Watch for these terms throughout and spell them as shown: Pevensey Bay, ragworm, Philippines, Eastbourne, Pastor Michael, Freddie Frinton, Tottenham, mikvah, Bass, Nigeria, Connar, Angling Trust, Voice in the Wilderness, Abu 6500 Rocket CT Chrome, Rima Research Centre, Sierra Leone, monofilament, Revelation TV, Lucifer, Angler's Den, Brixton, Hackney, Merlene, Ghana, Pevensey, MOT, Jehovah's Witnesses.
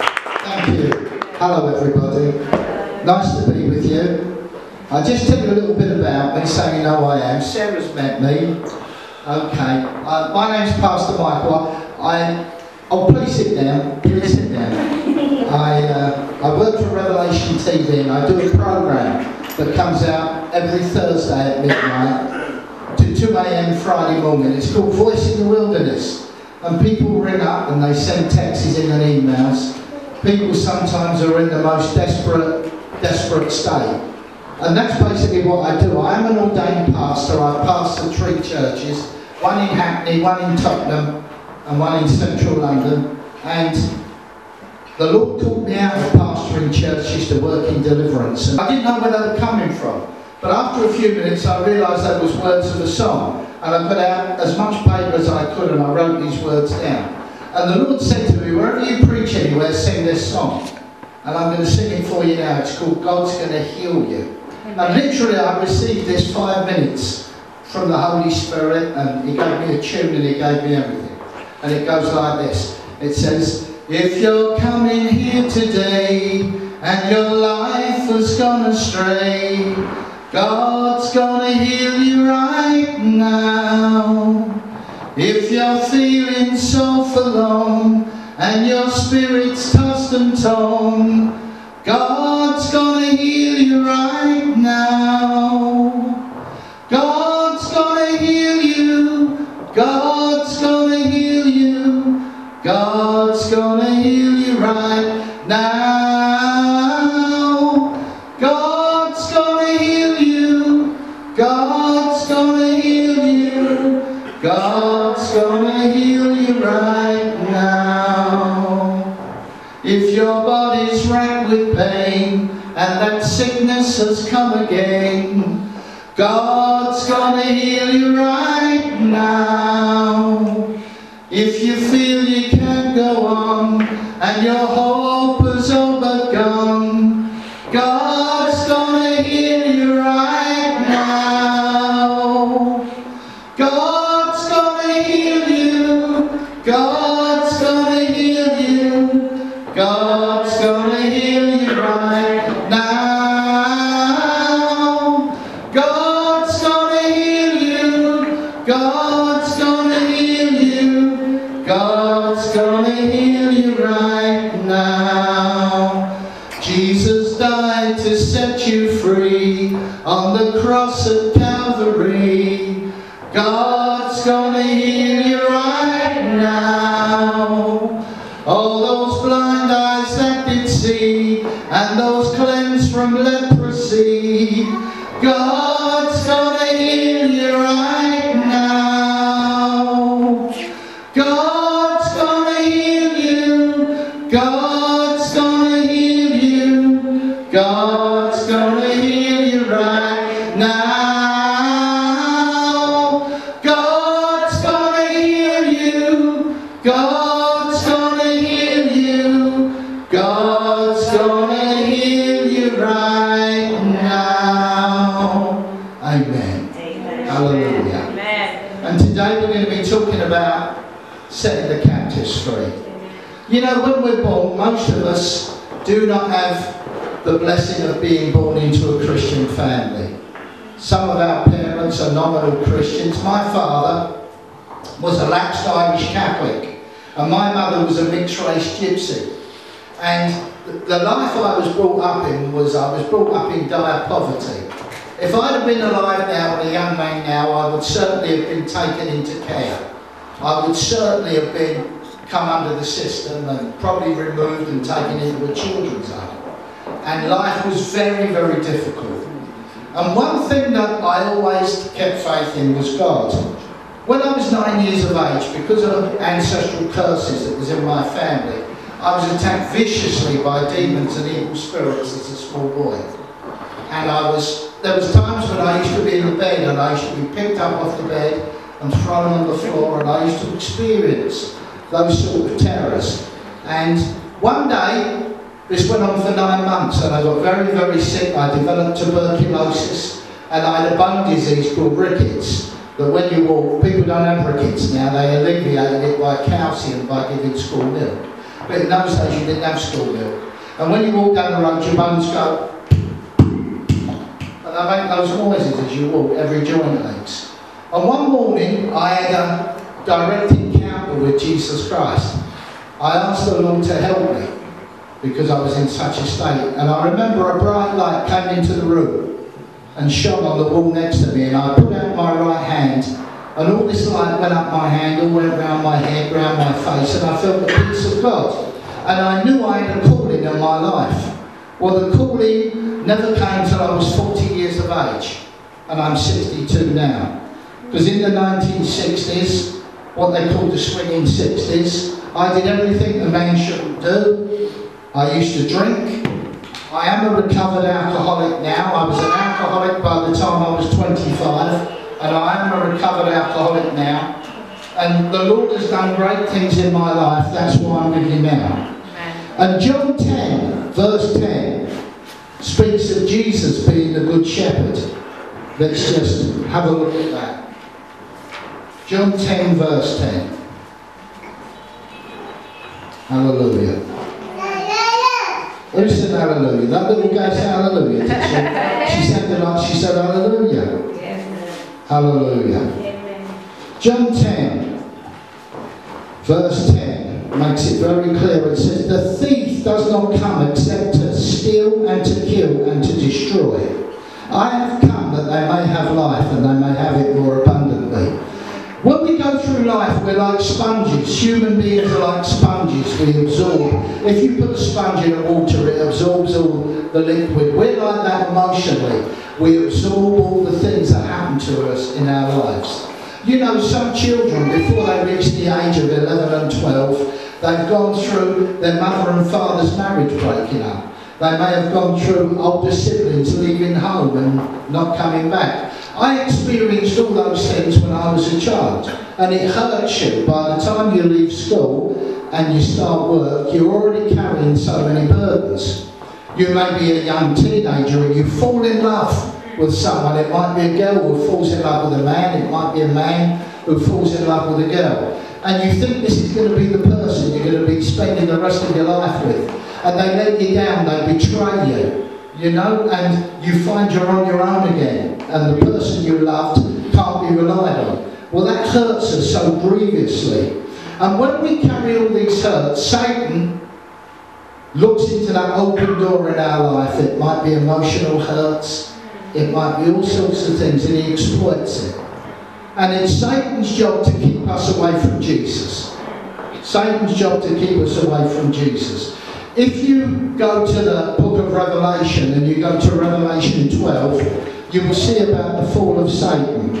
Thank you. Hello everybody. Nice to be with you. I'll just tell you a little bit about me so you know who I am. Sarah's met me. Okay. My name's Pastor Michael. Please sit down. Please sit down. I work for Revelation TV and I do a programme that comes out every Thursday at midnight to 2 AM Friday morning. It's called Voice in the Wilderness. And people ring up and they send texts in and emails. People sometimes are in the most desperate state. And that's basically what I do. I am an ordained pastor. I pastor 3 churches, one in Hackney, one in Tottenham, and one in central London. And the Lord called me out of pastoring churches to work in deliverance. And I didn't know where they were coming from. But after a few minutes, I realised there was words of a song. And I put out as much paper as I could, and I wrote these words down. And the Lord said to me, wherever you preach anywhere, sing this song. And I'm going to sing it for you now. It's called God's Going to Heal You. Amen. And literally, I received this 5 minutes from the Holy Spirit, and He gave me a tune, and He gave me everything. And it goes like this. It says, if you're coming here today, and your life has gone astray, God's going to heal you right now. If you're feeling so forlorn, and your spirit's tossed and torn, God's going to heal you right now. God's going to heal you. God's going to heal you. God's going to heal you right now. God's going to heal you. God's going to heal you. God's going to heal you right now. If your body's racked with pain and that sickness has come again, God's going to heal you right now. If you feel you can't go on and your hope is all but gone, God's going to heal you right now. God's going to heal you. God's going to heal you. God's going to heal you right now. On the cross at Calvary, God's gonna heal you right now. All those blind eyes that did see, and those cleansed from leprosy, God's gonna heal you right now. God's gonna heal you. God's gonna heal you. God's gonna heal you. Right now, God's gonna heal you. God's gonna heal you. God's gonna heal you right now. Amen. Amen. Hallelujah. Amen. And today we're going to be talking about setting the captives free. You know, when we're born, most of us do not have the blessing of being born into a Christian family. Some of our parents are nominal Christians. My father was a lapsed Irish Catholic and my mother was a mixed-race gypsy. And the life I was brought up in was, I was brought up in dire poverty. If I'd have been alive now and a young man now, I would certainly have been taken into care. I would certainly have been come under the system and probably removed and taken into a children's home. And life was very, very difficult. And one thing that I always kept faith in was God. When I was 9 years of age, because of ancestral curses that was in my family, I was attacked viciously by demons and evil spirits as a small boy. And there was times when I used to be in the bed and I used to be picked up off the bed and thrown on the floor, and I used to experience those sort of terrors. And one day, this went on for 9 months and I got very, very sick. I developed tuberculosis and I had a bone disease called rickets. That when you walk, people don't have rickets now, they alleviated it by calcium, by giving school milk. But in those days you didn't have school milk. And when you walk down the road, your bones go. And they make those noises as you walk, every joint aches. And one morning I had a direct encounter with Jesus Christ. I asked the Lord to help me, because I was in such a state. And I remember a bright light came into the room and shone on the wall next to me, and I put out my right hand, and all this light went up my hand, all went round my head, round my face, and I felt the peace of God. And I knew I had a calling in my life. Well, the calling never came till I was 40 years of age, and I'm 62 now. Because in the 1960s, what they called the swinging 60s, I did everything a man shouldn't do. I used to drink. I am a recovered alcoholic now. I was an alcoholic by the time I was 25, and I am a recovered alcoholic now. And the Lord has done great things in my life. That's why I'm with Him now. And John 10, verse 10, speaks of Jesus being the Good Shepherd. Let's just have a look at that. John 10, verse 10. Hallelujah. Who said hallelujah? That little girl said hallelujah, did she? She said it like she said hallelujah. Yes. Hallelujah. Amen. John 10, verse 10, makes it very clear. It says, the thief does not come except to steal and to kill and to destroy. I have come that they may have life and they may have it more abundantly. When we go through life, we're like sponges. Human beings are like sponges. We absorb. If you put a sponge in water, it absorbs all the liquid. We're like that emotionally. We absorb all the things that happen to us in our lives. You know, some children, before they reach the age of 11 and 12, they've gone through their mother and father's marriage breaking up. They may have gone through older siblings leaving home and not coming back. I experienced all those things when I was a child, and it hurts you. By the time you leave school and you start work, you're already carrying so many burdens. You may be a young teenager and you fall in love with someone. It might be a girl who falls in love with a man. It might be a man who falls in love with a girl. And you think this is going to be the person you're going to be spending the rest of your life with. And they let you down, they betray you, you know, and you find you're on your own again, and the person you loved can't be relied on. Well, that hurts us so grievously. And when we carry all these hurts, Satan looks into that open door in our life. It might be emotional hurts, it might be all sorts of things, and he exploits it. And it's Satan's job to keep us away from Jesus. Satan's job to keep us away from Jesus. If you go to the book of Revelation, and you go to Revelation 12, you will see about the fall of Satan.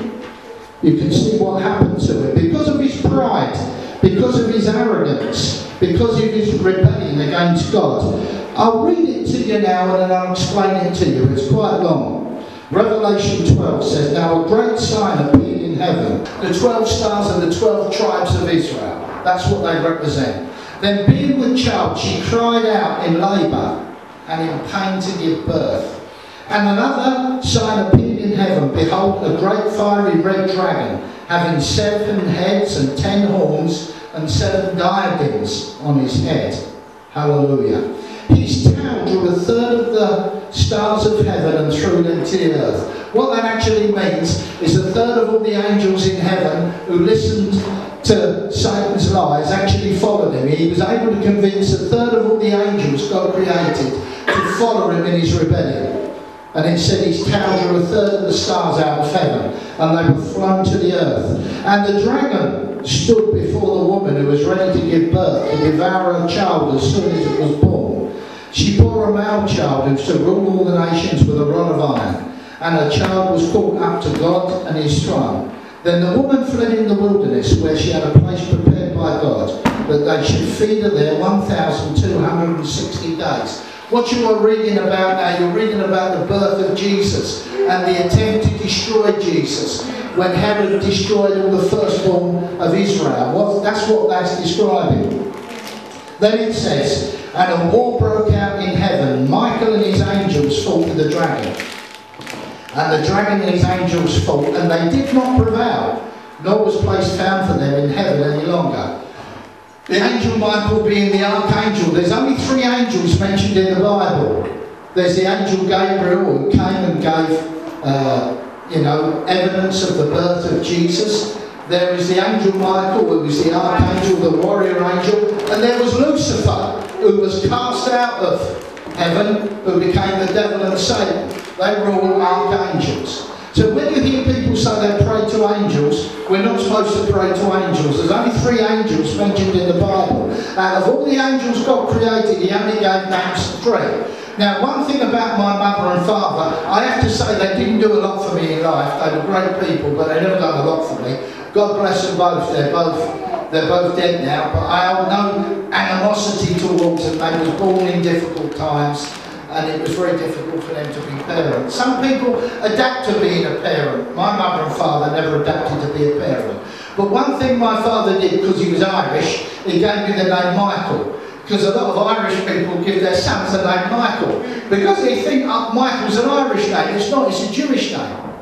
You can see what happened to him. Because of his pride, because of his arrogance, because of his rebellion against God. I'll read it to you now, and then I'll explain it to you. It's quite long. Revelation 12 says, now a great sign appeared in heaven. The 12 stars and the 12 tribes of Israel. That's what they represent. Then being with child, she cried out in labour and in pain to give birth. And another sign appeared in heaven. Behold, a great fiery red dragon, having 7 heads and 10 horns and 7 diadems on his head. Hallelujah. His tail drew a third of the stars of heaven and threw them to the earth. What that actually means is a third of all the angels in heaven who listened to Satan's lies actually followed him. He was able to convince a third of all the angels God created to follow him in his rebellion. And it said his tail drew a third of the stars out of heaven, and they were flown to the earth. And the dragon stood before the woman who was ready to give birth, to devour her child as soon as it was born. She bore a male child who was to rule all the nations with a rod of iron, and her child was caught up to God and his throne. Then the woman fled in the wilderness, where she had a place prepared by God, that they should feed her there 1,260 days. What you are reading about now, you're reading about the birth of Jesus and the attempt to destroy Jesus when Herod destroyed all the firstborn of Israel. That's what that's describing. Then it says, and a war broke out in heaven. Michael and his angels fought with the dragon. And the dragon and his angels fought, and they did not prevail, nor was place found for them in heaven any longer. The angel Michael being the archangel. There's only three angels mentioned in the Bible. There's the angel Gabriel, who came and gave evidence of the birth of Jesus. There is the angel Michael, who was the archangel, the warrior angel. And there was Lucifer, who was cast out of heaven, who became the devil and Satan. They were all archangels. So when you hear people say they pray to angels, we're not supposed to pray to angels. There's only three angels mentioned in the Bible. Out of all the angels God created, He only gave names to three. Now, one thing about my mother and father, I have to say they didn't do a lot for me in life. They were great people, but they never done a lot for me. God bless them both. They're both dead now, but I have no animosity towards them. They were born in difficult times, and it was very difficult for them to be parents. Some people adapt to being a parent. My mother and father never adapted to be a parent. But one thing my father did, because he was Irish, he gave me the name Michael. Because a lot of Irish people give their sons the name Michael. Because they think Michael's an Irish name. It's not, it's a Jewish name.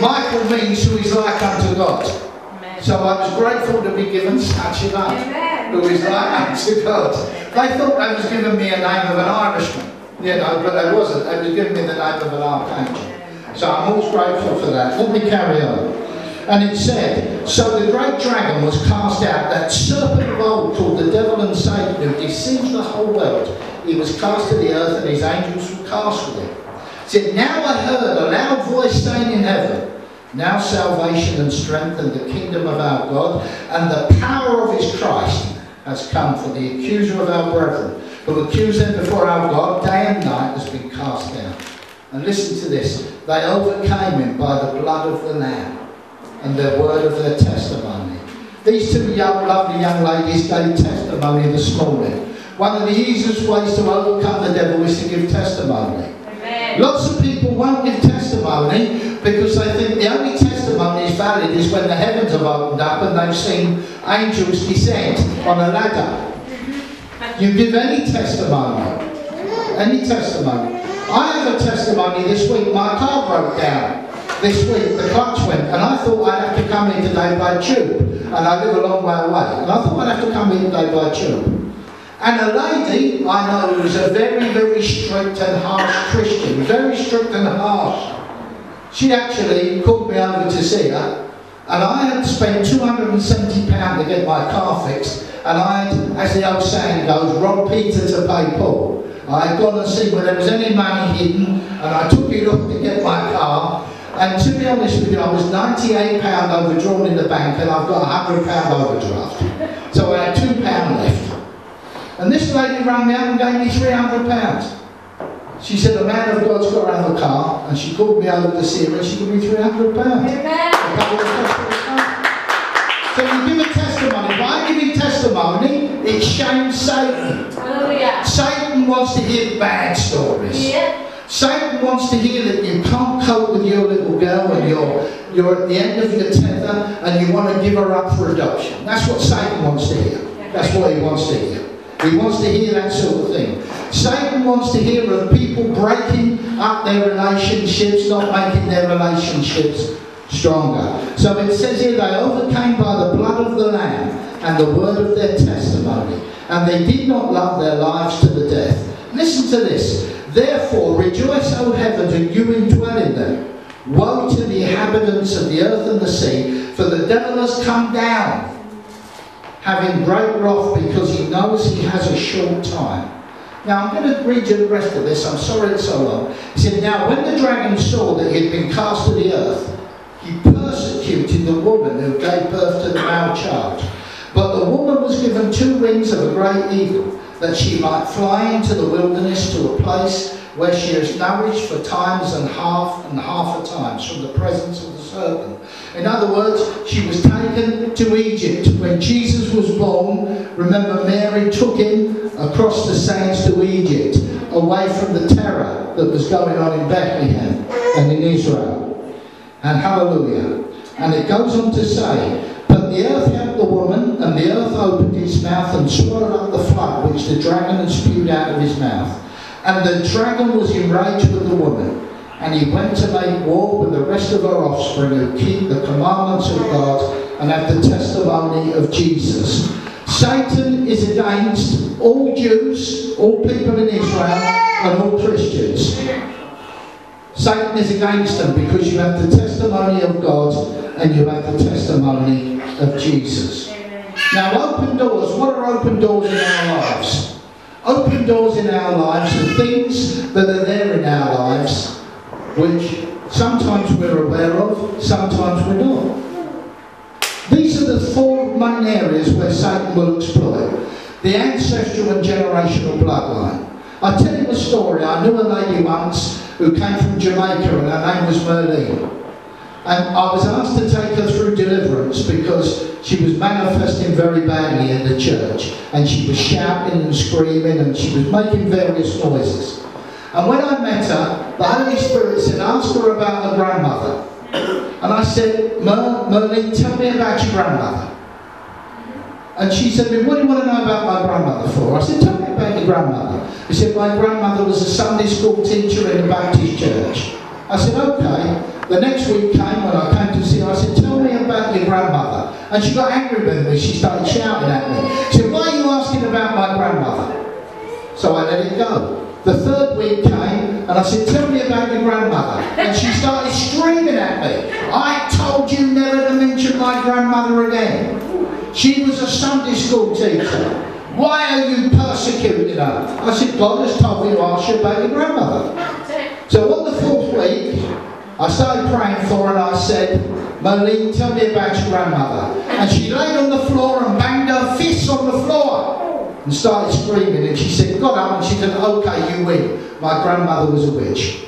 Michael means who is like unto God. Amen. So I was grateful to be given such a name, who is like unto God. They thought they was giving me a name of an Irishman. You know, but they wasn't. They was giving me the name of an archangel. So I'm always grateful for that. Let me carry on. And it said, so the great dragon was cast out, that serpent of old called the devil and Satan, who deceived the whole world. He was cast to the earth, and his angels were cast with him. It said, now I heard a loud voice saying in heaven, now salvation and strength and the kingdom of our God and the power of his Christ has come, for the accuser of our brethren, who accused them before our God day and night, has been cast down. And listen to this. They overcame him by the blood of the Lamb and the word of their testimony. These two lovely young ladies gave testimony this morning. One of the easiest ways to overcome the devil is to give testimony. Amen. Lots of people won't give testimony because they think the only testimony is valid is when the heavens have opened up and they've seen angels descend on a ladder. You give any testimony. I have a testimony this week. My car broke down this week, the clutch went, and I thought I'd have to come in today by tube, and I live a long way away, and I thought I'd have to come in today by tube. And a lady I know who was a very, very strict and harsh Christian, very strict and harsh, she actually called me over to see her, and I had spent £270 to get my car fixed. And I had, as the old saying goes, rob Peter to pay Paul. I had gone and seen where there was any money hidden, and I took it up to get my car. And to be honest with you, I was £98 overdrawn in the bank, and I've got £100 overdraft. So I had £2 left. And this lady rang me up and gave me £300. She said, a man of God's got around the car, and she called me over to see her, and she gave me £300. So you give a testimony. By giving testimony, it shames Satan. Hallelujah. Satan wants to hear bad stories. Yeah. Satan wants to hear that you can't cope with your little girl and you're at the end of your tether and you want to give her up for adoption. That's what Satan wants to hear. That's what he wants to hear. He wants to hear that sort of thing. Satan wants to hear of people breaking up their relationships, not making their relationships stronger. So it says here, they overcame by the blood of the Lamb and the word of their testimony, and they did not love their lives to the death. Listen to this. Therefore rejoice, O heavens, and you indwell in them. Woe to the inhabitants of the earth and the sea, for the devil has come down, having great wrath, because he knows he has a short time. Now, I'm going to read you the rest of this. I'm sorry it's so long. He said, now when the dragon saw that he had been cast to the earth, he persecuted the woman who gave birth to the male child. But the woman was given two wings of a great eagle, that she might fly into the wilderness, to a place where she is nourished for times and half a times from the presence of the serpent. In other words, she was taken to Egypt. When Jesus was born, remember, Mary took him across the sands to Egypt, away from the terror that was going on in Bethlehem and in Israel. And hallelujah. And it goes on to say, but the earth helped the woman, and the earth opened its mouth and swallowed up the flood which the dragon had spewed out of his mouth. And the dragon was enraged with the woman, and he went to make war with the rest of her offspring, who keep the commandments of God and have the testimony of Jesus. Satan is against all Jews, all people in Israel, and all Christians. Satan is against them because you have the testimony of God and you have the testimony of Jesus. Now, open doors. What are open doors in our lives? Open doors in our lives are things that are there in our lives which sometimes we're aware of, sometimes we're not. These are the four main areas where Satan will exploit. The ancestral and generational bloodline. I tell you a story. I knew a lady once who came from Jamaica, and her name was Merlene. And I was asked to take her through deliverance because she was manifesting very badly in the church. And she was shouting and screaming, and she was making various noises. And when I met her, the Holy Spirit said, ask her about her grandmother. And I said, Merlene, tell me about your grandmother. And she said, well, what do you want to know about my grandmother for? I said, tell me about your grandmother. She said, my grandmother was a Sunday school teacher in the Baptist church. I said, okay. The next week came when I came to see her. I said, tell me about your grandmother. And she got angry with me. She started shouting at me. She said, why are you asking about my grandmother? So I let it go. The third week came, and I said, tell me about your grandmother. And she started screaming at me. I told you never to mention my grandmother again. She was a Sunday school teacher. Why are you persecuting her? I said, God has told me to ask you about your grandmother. So on the fourth week, I started praying for her, and I said, Merlene, tell me about your grandmother. And she laid on the floor and banged her fists on the floor. And started screaming, and she said, got up, and she said, okay, you win. My grandmother was a witch.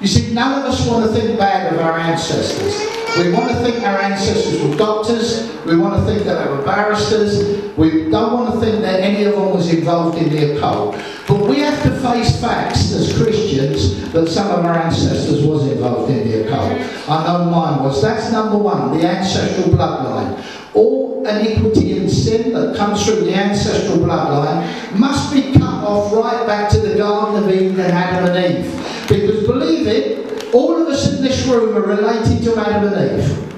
You see, none of us want to think bad of our ancestors. We want to think our ancestors were doctors. We want to think that they were barristers. We don't want to think that any of them was involved in the occult. But we have to face facts as Christians that some of our ancestors was involved in the occult. I know mine was. That's number one, the ancestral bloodline. All iniquity and sin that comes through the ancestral bloodline must be cut off right back to the Garden of Eden and Adam and Eve. Because believe it, all of us in this room are related to Adam and Eve.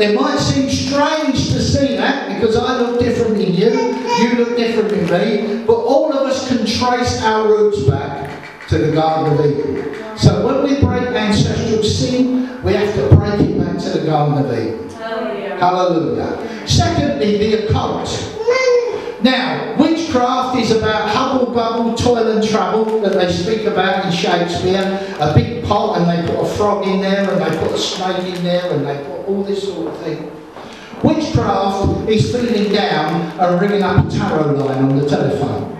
It might seem strange to see that because I look different than you, you look different than me, but all of us can trace our roots back to the Garden of Eden. So when we break ancestral sin, we have to break it back to the Garden of Eden. Hallelujah. Secondly, the occult. Now, witchcraft is about hubble bubble, toil and trouble that they speak about in Shakespeare. A big pot, and they put a frog in there, and they put a snake in there, and they put all this sort of thing. Witchcraft is feeling down and ringing up a tarot line on the telephone.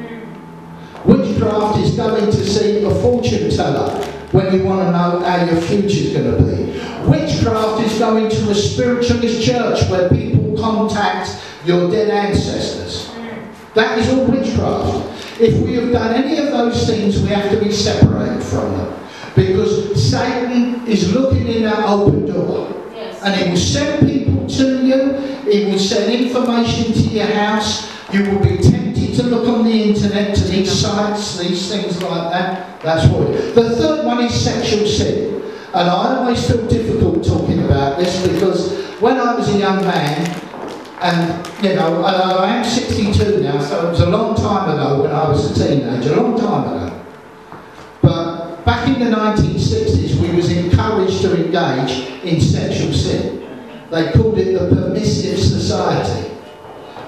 Witchcraft is going to see a fortune teller when you want to know how your future is going to be. Witchcraft is going to a spiritualist church where people contact your dead ancestors. That is all witchcraft. If we have done any of those things, we have to be separated from them. Because Satan is looking in that open door. Yes. And he will send people to you. He will send information to your house. You will be tempted to look on the internet, to these sites, these things like that. That's what it is. The third one is sexual sin. And I always feel difficult talking about this because when I was a young man, and you know, I am 62 now, so it was a long time ago when I was a teenager, a long time ago. But back in the 1960s, we was encouraged to engage in sexual sin. They called it the permissive society.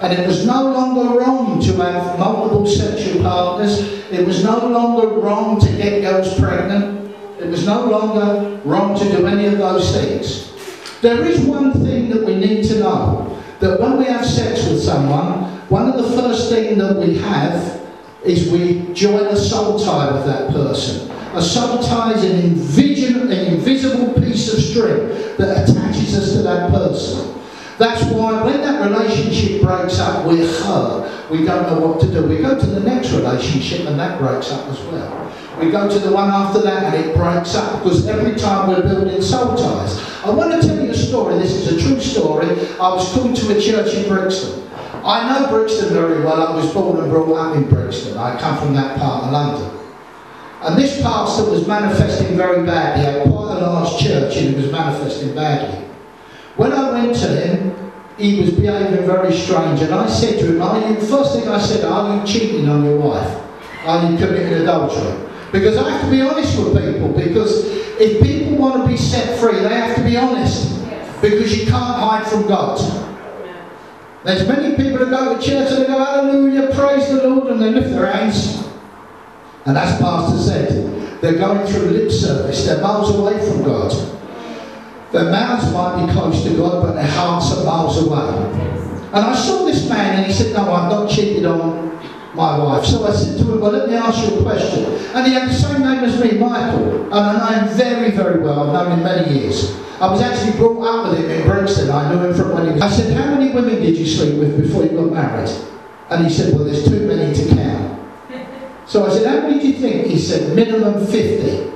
And it was no longer wrong to have multiple sexual partners. It was no longer wrong to get girls pregnant. It was no longer wrong to do any of those things. There is one thing that we need to know, that when we have sex with someone, one of the first things that we have is we join a soul tie with that person. A soul tie is an invisible piece of string that attaches us to that person. That's why when that relationship breaks up, we're hurt. We don't know what to do. We go to the next relationship and that breaks up as well. We go to the one after that and it breaks up because every time we're building soul ties. I want to tell you a story. This is a true story. I was called to a church in Brixton. I know Brixton very well. I was born and brought up in Brixton. I come from that part of London. And this pastor was manifesting very badly. He had quite a large church and it was manifesting badly. When I went to him, he was behaving very strange, and I said to him, first thing I said, are you cheating on your wife? Are you committing adultery? Because I have to be honest with people, because if people want to be set free, they have to be honest. Yes. Because you can't hide from God. No. There's many people that go to church and they go, hallelujah, praise the Lord, and they lift their hands. And as Pastor said, they're going through lip service, they're miles away from God. Their mouths might be close to God, but their hearts are miles away. And I saw this man and he said, no, I've not cheated on my wife. So I said to him, well, let me ask you a question. And he had the same name as me, Michael, and I know him very, very well. I've known him many years. I was actually brought up with him in Brixton. I knew him from when he was... I said, how many women did you sleep with before you got married? And he said, well, there's too many to count. So I said, how many do you think? He said, minimum 50.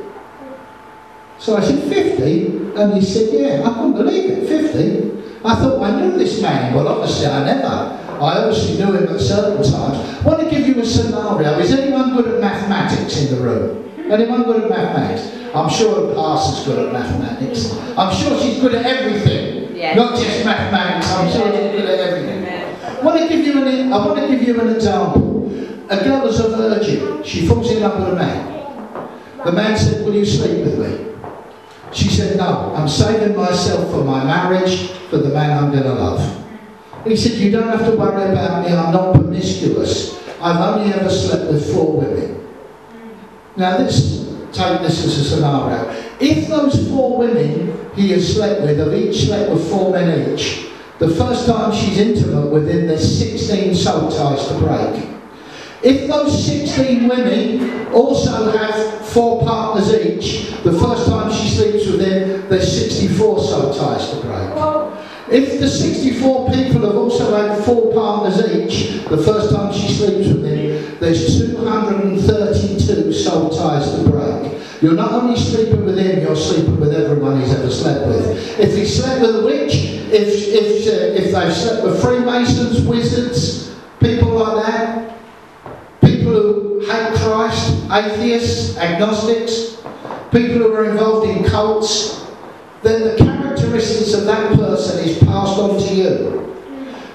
So I said, 50? And he said, yeah, I couldn't believe it, 50. I thought, I knew this man. Well, obviously I never. I obviously knew him at certain times. I want to give you a scenario. Is anyone good at mathematics in the room? Anyone good at mathematics? I'm sure Pastor's good at mathematics. I'm sure she's good at everything. Yes. Not just mathematics, I'm sure she's good at everything. I want to give you an example. A girl is a virgin. She falls in love with a man. The man said, will you sleep with me? She said, no, I'm saving myself for my marriage, for the man I'm going to love. He said, you don't have to worry about me, I'm not promiscuous. I've only ever slept with 4 women. Now take this as a scenario. If those 4 women he has slept with have each slept with 4 men each, the first time she's intimate with him, there's 16 soul ties to break. If those 16 women also have 4 partners each, the first time she sleeps with him, there's 64 soul ties to break. If the 64 people have also had 4 partners each, the first time she sleeps with him, there's 232 soul ties to break. You're not only sleeping with him, you're sleeping with everyone he's ever slept with. If he slept with a witch, if they've slept with Freemasons, wizards, people like that, people who hate Christ, atheists, agnostics, people who are involved in cults, then the characteristics of that person is passed on to you.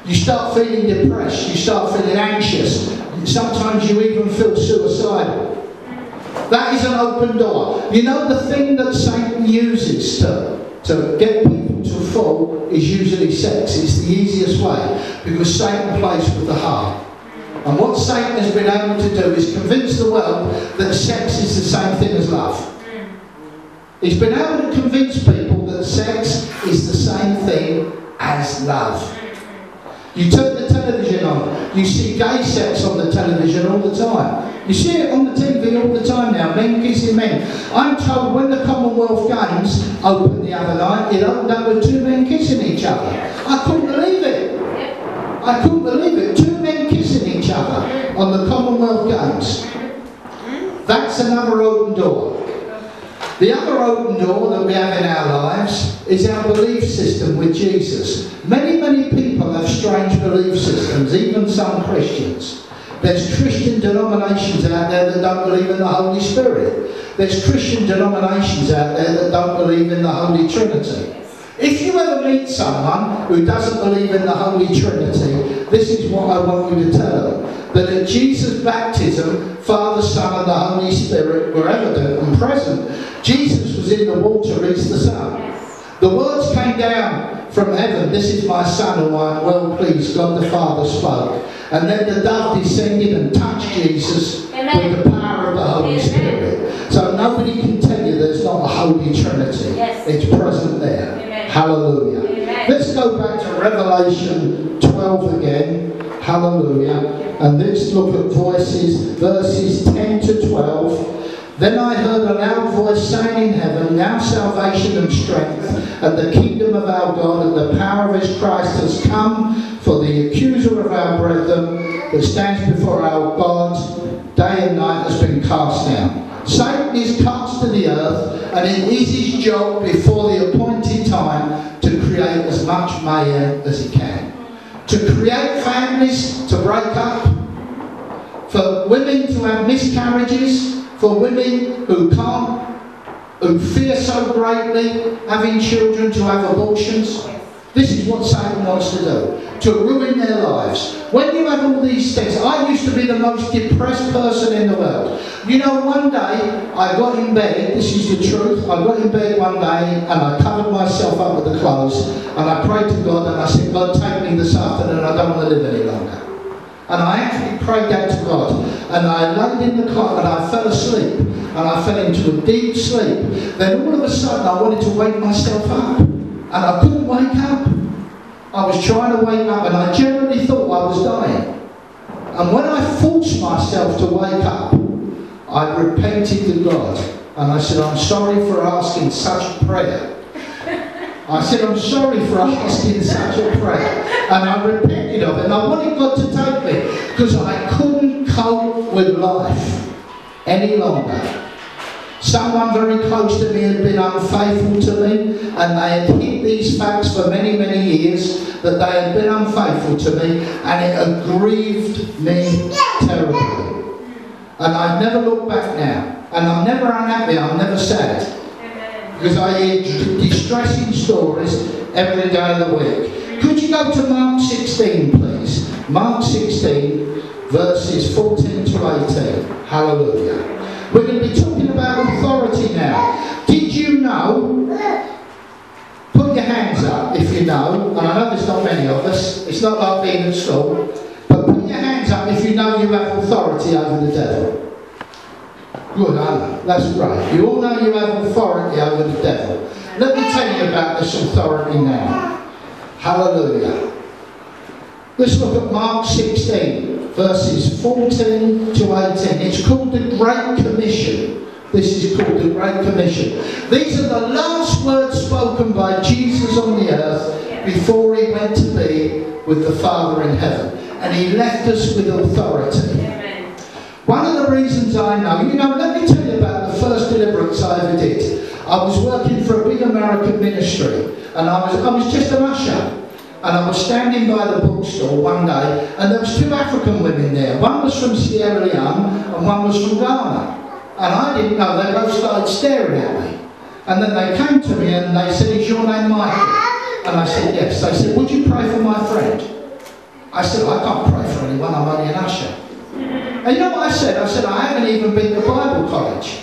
You start feeling depressed, you start feeling anxious, sometimes you even feel suicidal. That is an open door. You know, the thing that Satan uses to get people to fall is usually sex. It's the easiest way, because Satan plays with the heart. And what Satan has been able to do is convince the world that sex is the same thing as love. He's been able to convince people that sex is the same thing as love. You turn the television on, you see gay sex on the television all the time. You see it on the TV all the time now, men kissing men. I'm told when the Commonwealth Games opened the other night, it opened up with 2 men kissing each other. I couldn't believe it. I couldn't believe it. 2 men kissing each other on the Commonwealth Games. That's another open door. The other open door that we have in our lives is our belief system with Jesus. Many, many people have strange belief systems, even some Christians. There's Christian denominations out there that don't believe in the Holy Spirit. There's Christian denominations out there that don't believe in the Holy Trinity. If you ever meet someone who doesn't believe in the Holy Trinity, this is what I want you to tell them. That at Jesus' baptism, Father, Son and the Holy Spirit were evident and present. Jesus was in the water, is the Son. Yes. The words came down from heaven, this is my Son whom I am well pleased, God the Father spoke. And then the dove descended and touched Jesus with the power of the Holy Spirit. So nobody can tell you there's not a Holy Trinity. Yes. It's present there. Amen. Hallelujah. Amen. Let's go back to Revelation 12 again. Hallelujah. And let's look at verses 10 to 12. Then I heard a loud voice saying in heaven, now salvation and strength and the kingdom of our God and the power of his Christ has come, for the accuser of our brethren that stands before our God day and night has been cast down. Satan is cast to the earth, and it is his job before the appointed time to create as much mayhem as he can. To create families to break up, for women to have miscarriages, for women who fear so greatly having children to have abortions. This is what Satan likes to do, to ruin their lives. When you have all these things, I used to be the most depressed person in the world. You know, one day I got in bed, this is the truth, I got in bed one day and I covered myself up with the clothes and I prayed to God and I said, God, take me this afternoon, I don't want to live any longer. And I actually prayed that to God. And I laid in the cot and I fell asleep. And I fell into a deep sleep. Then all of a sudden I wanted to wake myself up. And I couldn't wake up. I was trying to wake up and I generally thought I was dying. And when I forced myself to wake up, I repented to God. And I said, I'm sorry for asking such a prayer. I said, I'm sorry for asking such a prayer. And I repented of it. And I wanted God to take me. Because I couldn't cope with life any longer. Someone very close to me had been unfaithful to me. And they had hid these facts for many, many years. That they had been unfaithful to me. And it aggrieved me terribly. And I never look back now. And I'm never unhappy. I'm never sad. Because I hear distressing stories every day of the week. Could you go to Mark 16, please? Mark 16, verses 14 to 18. Hallelujah. We're going to be talking about authority now. Did you know? Put your hands up if you know. And I know there's not many of us. It's not like being at school. But put your hands up if you know you have authority over the devil. Good, I know. That's right. You all know you have authority over the devil. Let me tell you about this authority now. Hallelujah. Let's look at Mark 16, verses 14 to 18. It's called the Great Commission. This is called the Great Commission. These are the last words spoken by Jesus on the earth before he went to be with the Father in heaven. And he left us with authority. One of the reasons I know, you know, let me tell you about the first deliverance I ever did. I was working for a big American ministry, and I was just an usher. And I was standing by the bookstore one day, and there was two African women there. One was from Sierra Leone, and one was from Ghana. And I didn't know, they both started staring at me. And then they came to me and they said, is your name Michael? And I said, yes. They said, would you pray for my friend? I said, well, I can't pray for anyone, I'm only an usher. And you know what I said? I said, I haven't even been to Bible college.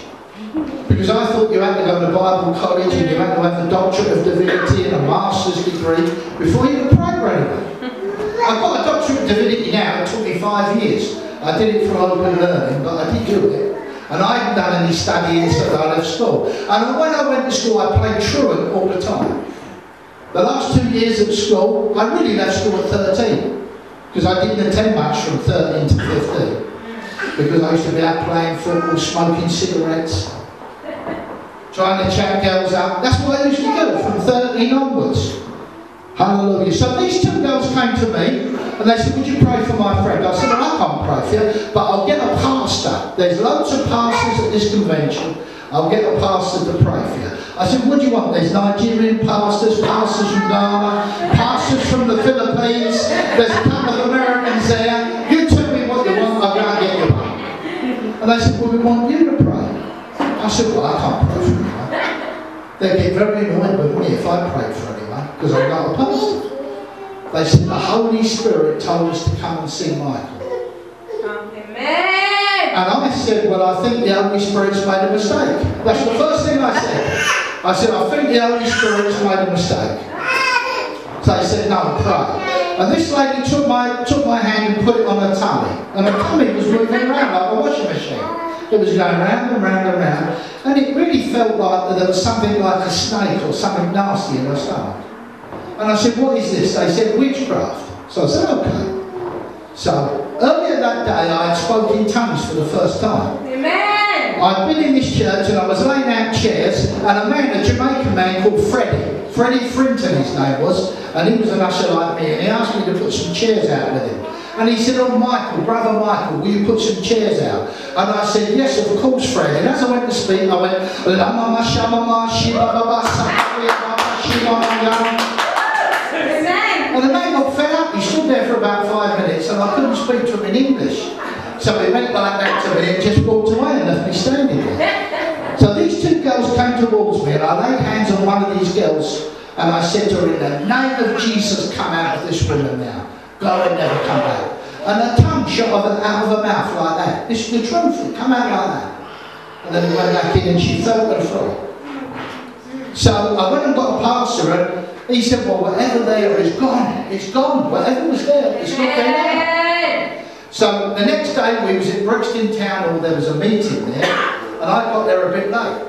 Because I thought you had to go to Bible college and you had to have the doctorate of divinity and a master's degree before you could pray for anyone. I got a doctorate of divinity now, it took me 5 years. I did it for a little bit of learning, but I did do it. And I hadn't done any studying since I left school. And when I went to school, I played truant all the time. The last 2 years at school, I really left school at 13. Because I didn't attend much from 13 to 15. Because I used to be out playing football, smoking cigarettes, trying to chat girls up. That's what I used to do from 13 onwards. Hallelujah. So these two girls came to me and they said, would you pray for my friend? I said, well, I can't pray for you, but I'll get a pastor. There's loads of pastors at this convention. I'll get a pastor to pray for you. I said, what do you want? There's Nigerian pastors, pastors from Ghana, pastors from the Philippines. There's a couple of Americans there. You tell me what you want, I'll go and get you one. And they said, well, we want you to pray. I said, well, I can't pray for anyone. They'd get very annoyed with me if I prayed for anyone, because I'm not a pastor. They said, the Holy Spirit told us to come and see Michael. Amen. And I said, well, I think the Holy Spirit's made a mistake. That's the first thing I said. I said, I think the Holy Spirit's made a mistake. So they said, no, pray. And this lady took my hand and put it on her tummy. And her tummy was moving around like a washing machine. It was going round and round and round. And it really felt like there was something like a snake or something nasty in her stomach. And I said, what is this? They said, witchcraft. So I said, okay. So, earlier that day I had spoken in tongues for the first time. Amen! I'd been in this church and I was laying out chairs, and a Jamaican man called Freddie. Freddie Frinton his name was, and he was an usher like me, and he asked me to put some chairs out with him. And he said, oh Michael, brother Michael, will you put some chairs out? And I said, yes, of course, Freddie. And as I went to speak, I went, Lamama Shamama Shibababa Shamama Shibababa. And the man got fed up. He stood there for about 5 minutes and I couldn't speak to him in English. So he went like that to me and just walked away and left me standing there. So these two girls came towards me and I laid hands on one of these girls And I said to her, in the name of Jesus, come out of this woman now. Go and never come back. And a tongue shot out of her mouth like that. This is the truth. It come out like that. And then we went back in and she felt the floor. So I went and got a pastor and he said, well, whatever there is gone. It's gone. Whatever was there, it's not there now. So the next day we was in Brixton town hall. There was a meeting there and I got there a bit late.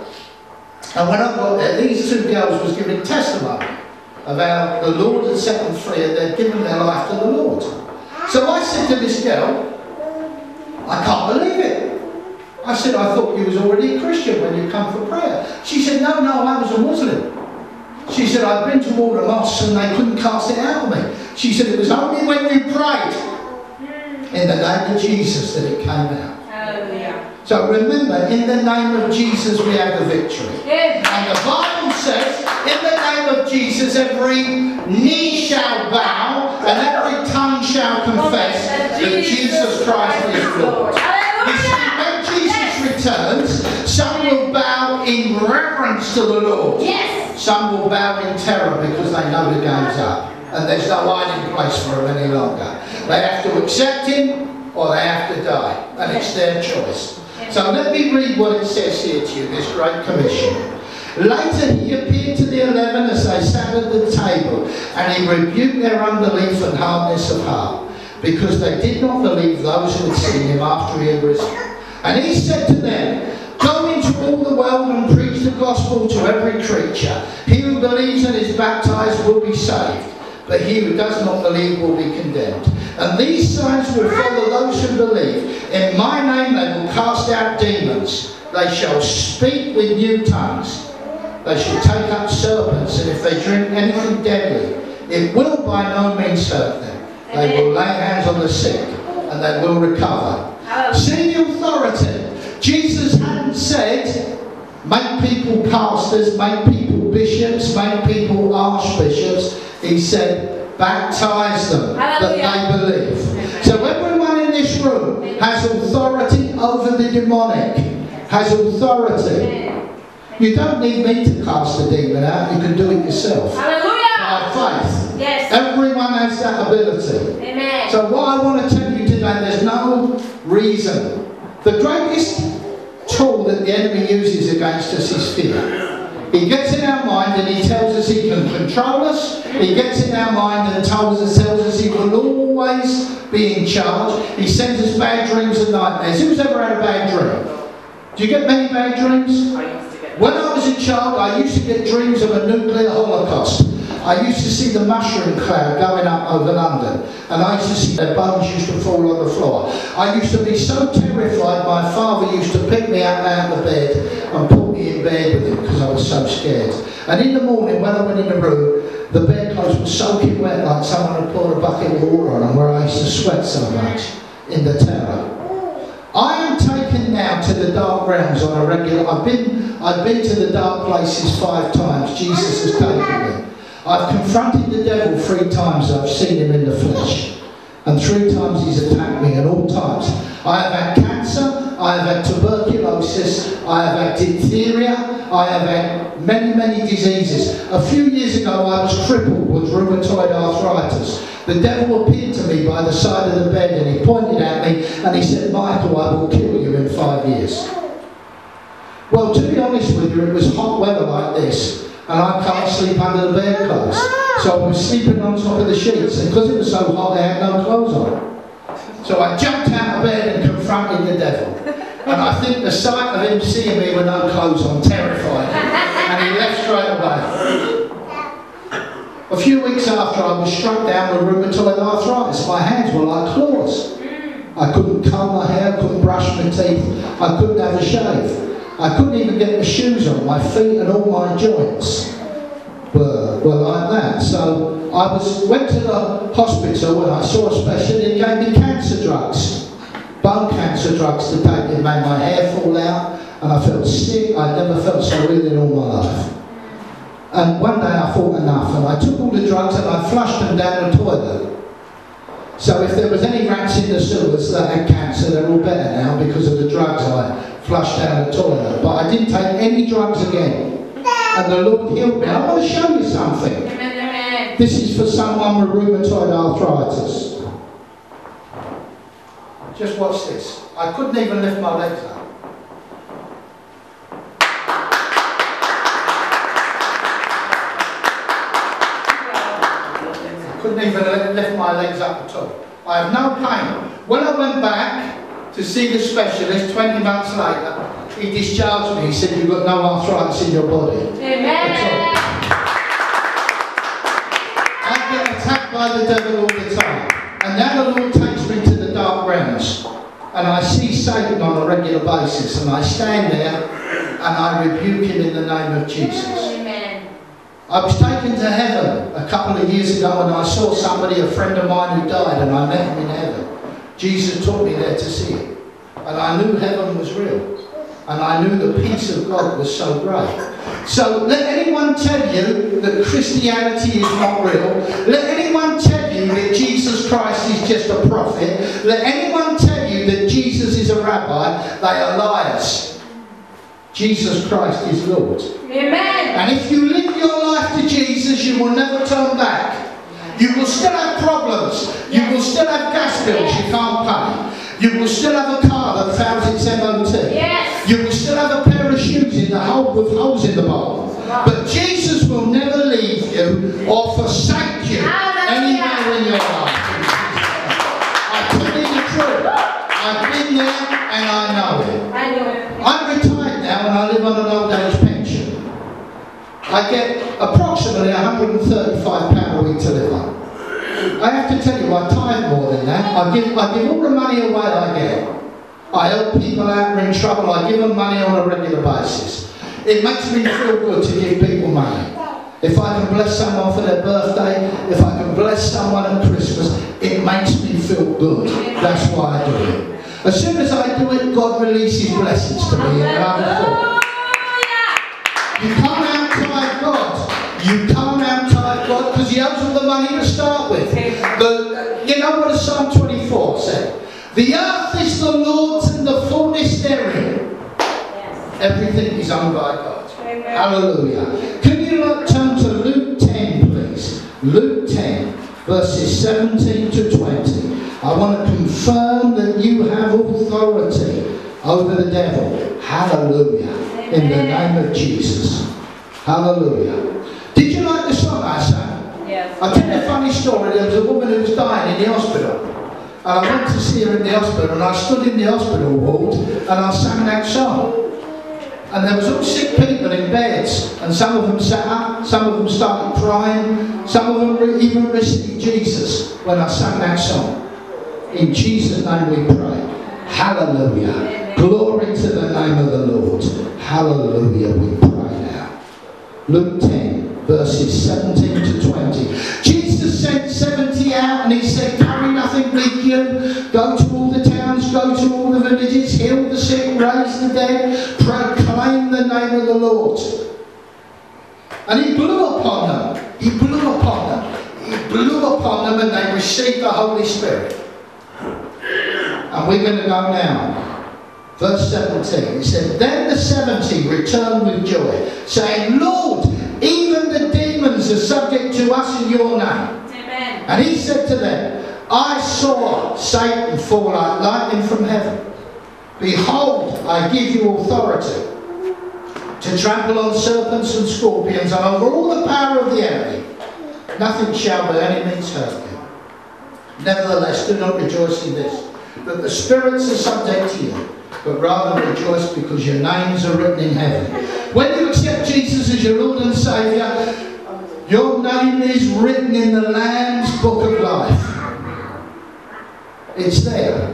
And when I got there, these two girls was giving testimony about the Lord had set them free and they'd given their life to the Lord. So I said to this girl, I can't believe it. I said, I thought you was already a Christian when you come for prayer. She said, no, no, I was a Muslim. She said, I've been to all the mosques and they couldn't cast it out of me. She said, it was only when you prayed in the name of Jesus that it came out. So remember, in the name of Jesus we have the victory. Yes. And the Bible says, in the name of Jesus every knee shall bow and every tongue shall confess that Jesus Christ is Lord. When Jesus returns, some will bow in reverence to the Lord. Yes. Some will bow in terror because they know the game's up. And there's no hiding place for them any longer. They have to accept Him or they have to die. And it's their choice. So let me read what it says here to you, this great commission. Later he appeared to the 11 as they sat at the table, and he rebuked their unbelief and hardness of heart, because they did not believe those who had seen him after he had risen. And he said to them, go into all the world and preach the gospel to every creature. He who believes and is baptized will be saved, but he who does not believe will be condemned. And these signs will follow those who believe. In my name they will cast out demons. They shall speak with new tongues. They shall take up serpents, and if they drink anything deadly, it will by no means hurt them. They will lay hands on the sick, and they will recover. See the authority. Jesus hadn't said, make people pastors, make people bishops, make people archbishops. He said, baptize them, that they believe. So everyone in this room has authority over the demonic, has authority. You don't need me to cast a demon out, you can do it yourself. By faith. Yes. Everyone has that ability. Amen. So what I want to tell you today, there's no reason. The greatest tool that the enemy uses against us is fear. He gets in our mind and he tells us he can control us. He gets in our mind and tells us he will always be in charge. He sends us bad dreams and nightmares. Who's ever had a bad dream? Do you get many bad dreams? When I was a child, I used to get dreams of a nuclear holocaust. I used to see the mushroom cloud going up over London, and I used to see their bones used to fall on the floor. I used to be so terrified, my father used to pick me up out of bed and put me in bed with him because I was so scared. And in the morning, when I went in the room, the bedclothes were soaking wet like someone had poured a bucket of water on them, where I used to sweat so much in the terror. I am taken now to the dark realms on a regular. I've been to the dark places 5 times. Jesus has taken me. I've confronted the devil 3 times. I've seen him in the flesh. And 3 times he's attacked me, and all times. I have had cancer, I have had tuberculosis, I have had diphtheria, I have had many, many diseases. A few years ago I was crippled with rheumatoid arthritis. The devil appeared to me by the side of the bed and he pointed at me and he said, Michael, I will kill you in 5 years. Well, to be honest with you, it was hot weather like this. And I can't sleep under the bedclothes. So I was sleeping on top of the sheets, and because it was so hot, I had no clothes on. So I jumped out of bed and confronted the devil. And I think the sight of him seeing me with no clothes on terrified him. And he left straight away. A few weeks after, I was struck down with rheumatoid arthritis. My hands were like claws. I couldn't comb my hair, couldn't brush my teeth, I couldn't have a shave. I couldn't even get my shoes on. My feet and all my joints were like that. So I went to the hospital and I saw a specialist and he gave me cancer drugs. Bone cancer drugs to take. It made my hair fall out and I felt sick. I'd never felt so ill in all my life. And one day I thought enough and I took all the drugs and I flushed them down the toilet. So if there was any rats in the sewers that had cancer, they're all better now because of the drugs I flushed down the toilet. But I didn't take any drugs again. And the Lord healed me. I want to show you something. This is for someone with rheumatoid arthritis. Just watch this. I couldn't even lift my legs up. I couldn't even lift my legs up at all. I have no pain. When I went back to see the specialist 20 months later, he discharged me. He said, "You've got no arthritis in your body." Amen. I get attacked by the devil all the time. And now the Lord takes me to the dark realms. And I see Satan on a regular basis. And I stand there and I rebuke him in the name of Jesus. Amen. I was taken to heaven a couple of years ago and I saw somebody, a friend of mine who died, and I met him in heaven. Jesus took me there to see him. And I knew heaven was real. And I knew the peace of God was so great. So let anyone tell you that Christianity is not real. Let anyone tell you that Jesus Christ is just a prophet. Let anyone tell you that Jesus is a rabbi. They are liars. Jesus Christ is Lord. Amen. And if you live your life to Jesus, you will never turn back. You will still have problems. You will still have gas bills you can't pay. You will still have a car that fails its MOT. Yes. You will still have a pair of shoes in the hole with holes in the bottom. Wow. But Jesus will never leave you or forsake you anywhere in your life. I tell you the truth. I've been there and I know it. I'm retired now and I live on an old age pension. I get approximately £135 a week to live on. I have to tell you, I tithe more than that. I give all the money away I get. I help people out who are in trouble. I give them money on a regular basis. It makes me feel good to give people money. If I can bless someone for their birthday, if I can bless someone at Christmas, it makes me feel good. That's why I do it. As soon as I do it, God releases blessings to me. And I'm full. You can't outtithe God. You can't outtithe God because He owes all the money to start with. You know what Psalm 24 said? The earth is the Lord's and the fullness therein. Yes. Everything is owned by God. Amen. Hallelujah. Can you not turn to Luke 10, please? Luke 10, verses 17 to 20. I want to confirm that you have authority over the devil. Hallelujah. Amen. In the name of Jesus. Hallelujah. Did you like the song I sang? I tell you a funny story. There was a woman who was dying in the hospital. And I went to see her in the hospital and I stood in the hospital ward and I sang that song. And there was all sick people in beds, and some of them sat up, some of them started crying, some of them even received Jesus when I sang that song. In Jesus' name we pray. Hallelujah. Amen. Glory to the name of the Lord. Hallelujah, we pray now. Luke 10. Verses 17 to 20. Jesus sent 70 out and he said, "Carry nothing with you. Go to all the towns, go to all the villages, heal the sick, raise the dead, proclaim the name of the Lord." And he blew upon them. He blew upon them. He blew upon them and they received the Holy Spirit. And we're going to go now. Verse 17, he said, "Then the 70 returned with joy, saying, 'Lord, even the demons are subject to us in your name.'" Amen. And he said to them, "I saw Satan fall like lightning from heaven. Behold, I give you authority to trample on serpents and scorpions and over all the power of the enemy. Nothing shall by any means hurt you. Nevertheless, do not rejoice in this, that the spirits are subject to you, but rather rejoice because your names are written in heaven." When you accept Jesus as your Lord and Saviour, your name is written in the Lamb's Book of Life. It's there.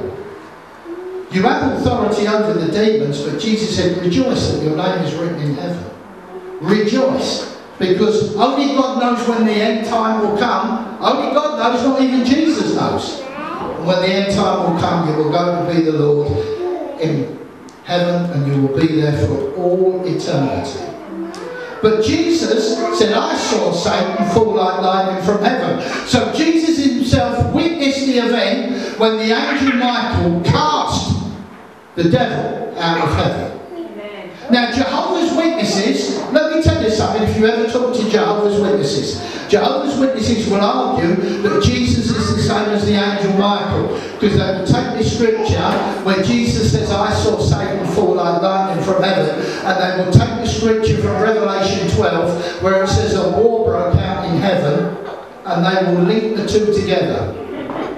You have authority over the demons, but Jesus said, "Rejoice that your name is written in heaven." Rejoice, because only God knows when the end time will come. Only God knows, not even Jesus knows. And when the end time will come, you will go and be the Lord in heaven, and you will be there for all eternity. But Jesus said, "I saw Satan fall like lightning from heaven." So Jesus himself witnessed the event when the angel Michael cast the devil out of heaven. Amen. Now Jehovah's Witnesses, let me tell you something. you ever talk to Jehovah's Witnesses, Jehovah's Witnesses will argue that Jesus is the same as the angel Michael, because they will take this scripture where Jesus says, I saw Satan fall like lightning from heaven, and they will take the scripture from Revelation 12 where it says a war broke out in heaven, and they will link the two together.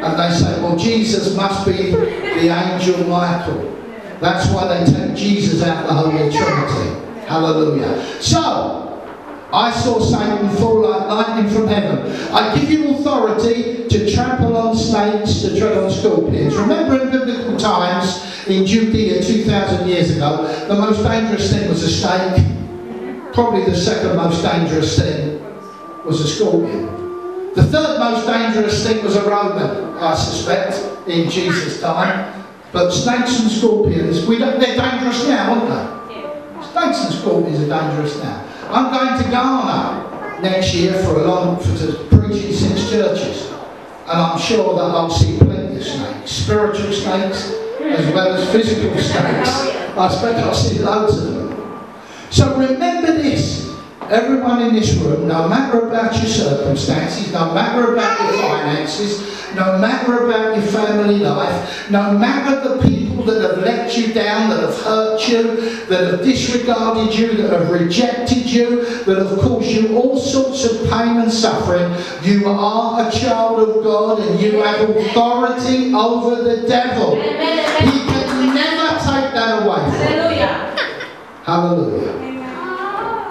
And they say, well, Jesus must be the angel Michael. That's why they take Jesus out of the Holy Trinity. Hallelujah. So, I saw Satan fall like lightning from heaven. I give you authority to trample on snakes, to tread on scorpions. Remember in biblical times, in Judea 2,000 years ago, the most dangerous thing was a snake. Probably the second most dangerous thing was a scorpion. The third most dangerous thing was a Roman, I suspect, in Jesus' time. But snakes and scorpions, they're dangerous now, aren't they? Yeah. Snakes and scorpions are dangerous now. I'm going to Ghana next year to preach in 6 churches. And I'm sure that I'll see plenty of snakes. Spiritual snakes, as well as physical snakes. I expect I'll see loads of them. So remember this. Everyone in this room, no matter about your circumstances, no matter about your finances, no matter about your family life, no matter the people that have let you down, that have hurt you, that have disregarded you, that have rejected you, that have caused you all sorts of pain and suffering, you are a child of God and you have authority over the devil. He can never take that away from you. Hallelujah. Hallelujah.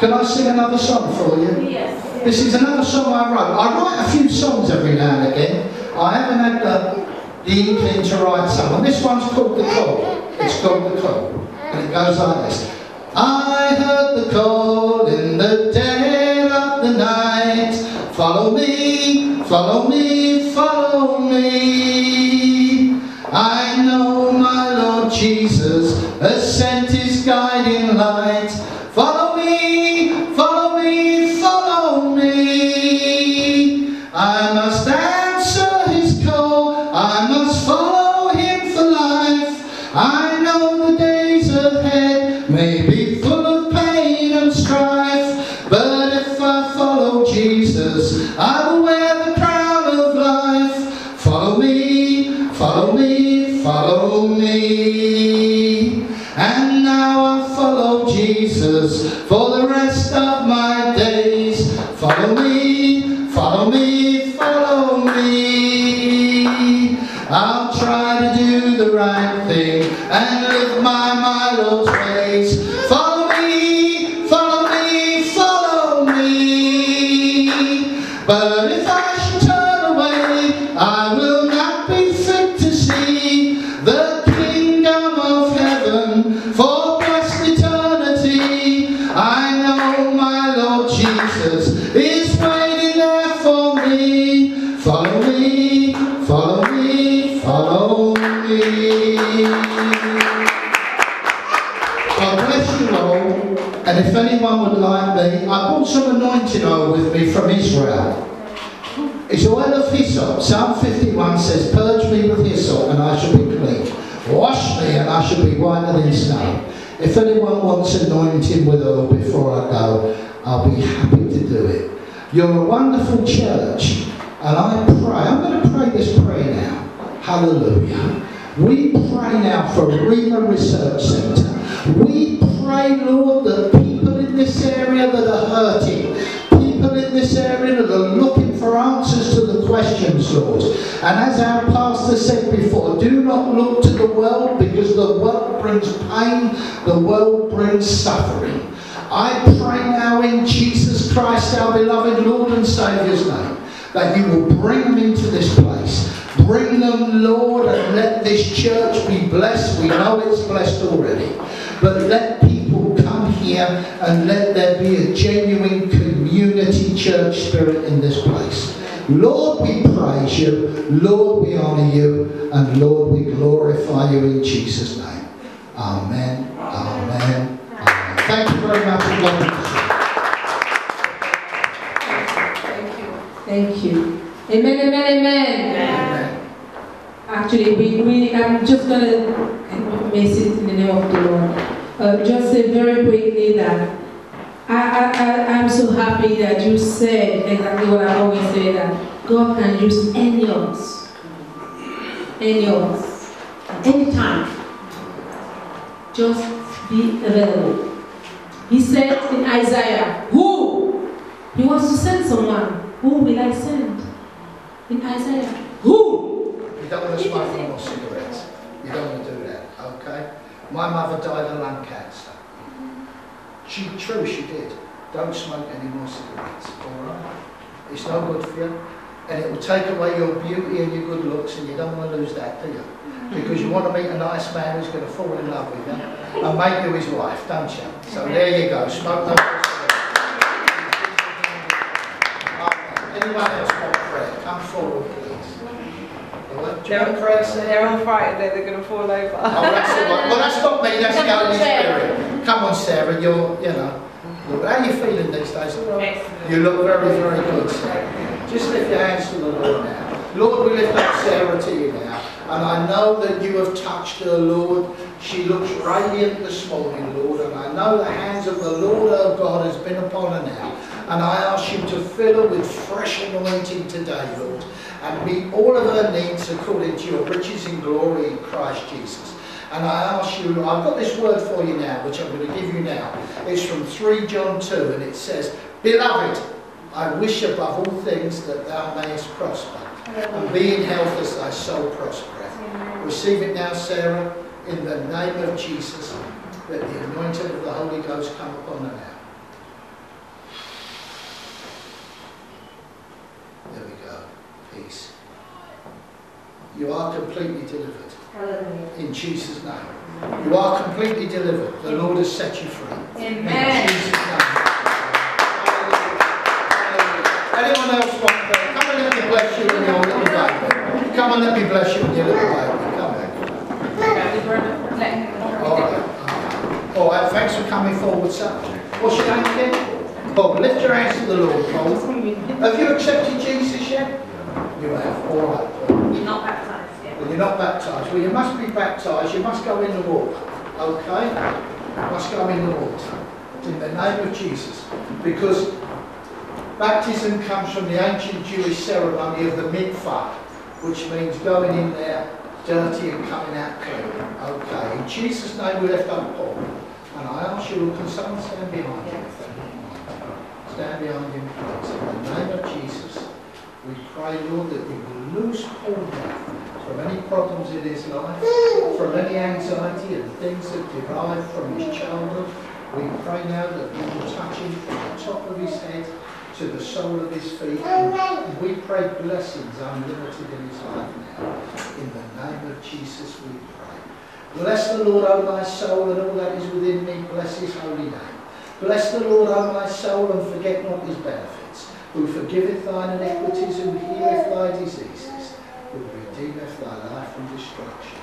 Can I sing another song for you? Yes. This is another song I wrote. I write a few songs every now and again. I haven't had the inkling to write some. And this one's called The Call. It's called The Call. And it goes like this. I heard the call in the dead of the night. Follow me, follow me, follow me. I know my Lord Jesus has sent his guiding light. Follow me, follow me, follow me. I must answer his call. I must follow him for life. I know the days ahead may be full of pain and strife, but if I follow Jesus, I will wear the crown of life. Follow me, follow me, follow me. And now I follow Jesus for the rest of my days. Follow me, follow me, follow me. I'll try to do the right thing and live my Lord's ways. Follow me, follow me, follow me. But if I should turn away, I will not be fit to see the for past eternity. I know my Lord Jesus is waiting there for me. Follow me, follow me, follow me. God bless you all. And if anyone would like me, I brought some anointing oil with me from Israel. It's oil of hyssop. Psalm 51 says, purge me with hyssop and I shall be clean. Wash me and I shall be whiter than snow. If anyone wants anointing with oil before I go, I'll be happy to do it. You're a wonderful church, and I'm going to pray this prayer now. Hallelujah. We pray now for Rima Research Centre. We pray, Lord, that people in this area that are hurting, people in this area that are looking for answers to the questions, Lord. And as our pastor said before, do not look to the world, because the world brings pain, the world brings suffering. I pray now in Jesus Christ, our beloved Lord and Saviour's name, that you will bring them into this place. Bring them, Lord, and let this church be blessed. We know it's blessed already. But let people come here and let there be a genuine community church spirit in this place. Lord, we praise you. Lord, we honour you. And Lord, we glorify you in Jesus' name. Amen. Amen. Amen. Thank you very much. Thank you. Thank you. Amen, amen, amen. Amen. Actually, I'm just going to message in the name of the Lord. Just say very quickly that I'm so happy that you said exactly what I always say, that God can use any of us. Any of us. At any time. Just be available. He said in Isaiah, who? He wants to send someone. Who will I send? In Isaiah, who? You don't want to smoke any more cigarettes. You don't want to do that, okay? My mother died of lung cancer. She did. Don't smoke any more cigarettes, all right? It's no good for you. And it will take away your beauty and your good looks, and you don't want to lose that, do you? Because you want to meet a nice man who's going to fall in love with you and make you his wife, don't you? So there you go. Smoke no more cigarettes. Anyone else want prayer? Come forward, please. They're all frightened that they're going to fall over. Oh, that's all right. Well, that's not me. That's the Holy Spirit. Come on, Sarah. How are you feeling these days? All right. You look very, very good, Sarah. Just lift your hands to the Lord now. Lord, we lift up Sarah to you now. And I know that you have touched her, Lord. She looks radiant this morning, Lord. And I know the hands of the Lord, her God, has been upon her now. And I ask you to fill her with fresh anointing today, Lord. And meet all of her needs according to your riches and glory in Christ Jesus. And I ask you, I've got this word for you now, which I'm going to give you now. It's from 3 John 2, and it says, Beloved, I wish above all things that thou mayest prosper, and be in health as thy soul prospereth. Amen. Receive it now, Sarah, in the name of Jesus, that the anointing of the Holy Ghost come upon her now. There we go. Peace. You are completely delivered. In Jesus' name. You are completely delivered. The Lord has set you free. Amen. In Jesus' name. Anyone else want prayer? Come and let me bless you in your little baby. Come and let me bless you in your little baby. Come on. All right. All right. Thanks for coming forward, sir. What's your name again? Bob, lift your hands to the Lord, Paul. Have you accepted Jesus yet? You have. All right. You're not baptized. Well, you're not baptised. Well, you must be baptised. You must go in the water. Okay? You must go in the water. In the name of Jesus. Because baptism comes from the ancient Jewish ceremony of the mikvah, which means going in there dirty and coming out clean. Okay? In Jesus' name we left up Paul. And I ask you, can someone stand behind him? Stand behind him, please. In the name of Jesus, we pray, Lord, that you will loose Paul down from any problems in his life, from any anxiety and things that derive from his childhood. We pray now that you will touch him from the top of his head to the sole of his feet. And we pray blessings unlimited in his life now. In the name of Jesus we pray. Bless the Lord, O my soul, and all that is within me. Bless his holy name. Bless the Lord, O my soul, and forget not his benefits, who forgiveth thine iniquities and healeth thy diseases, who redeemeth thy life from destruction.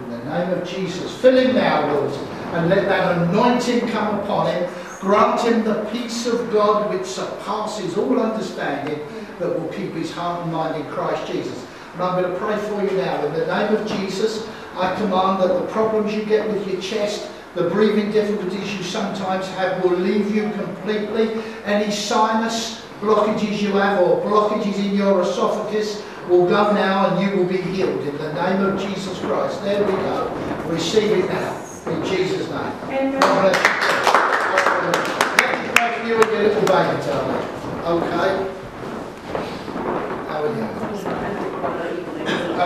In the name of Jesus, fill him now, Lord, and let that anointing come upon him. Grant him the peace of God which surpasses all understanding, that will keep his heart and mind in Christ Jesus. And I'm going to pray for you now. In the name of Jesus, I command that the problems you get with your chest, the breathing difficulties you sometimes have, will leave you completely. Any sinus blockages you have, or blockages in your esophagus, will go now, and you will be healed in the name of Jesus Christ. There we go. Receive it now in Jesus' name. Amen. God bless you. Let me pray for you and your little baby, darling. Okay? How are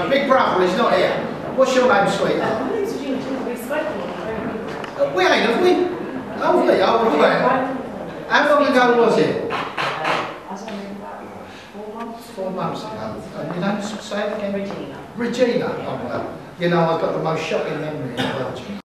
you? Big brother is not here. What's your name, sweetheart? My name's Jean. We ain't, have we? Oh, we are. Right. How long ago was it? 4 months ago. And you know, say it again? Regina. Regina. Oh, well, you know, I've got the most shocking memory in Belgium.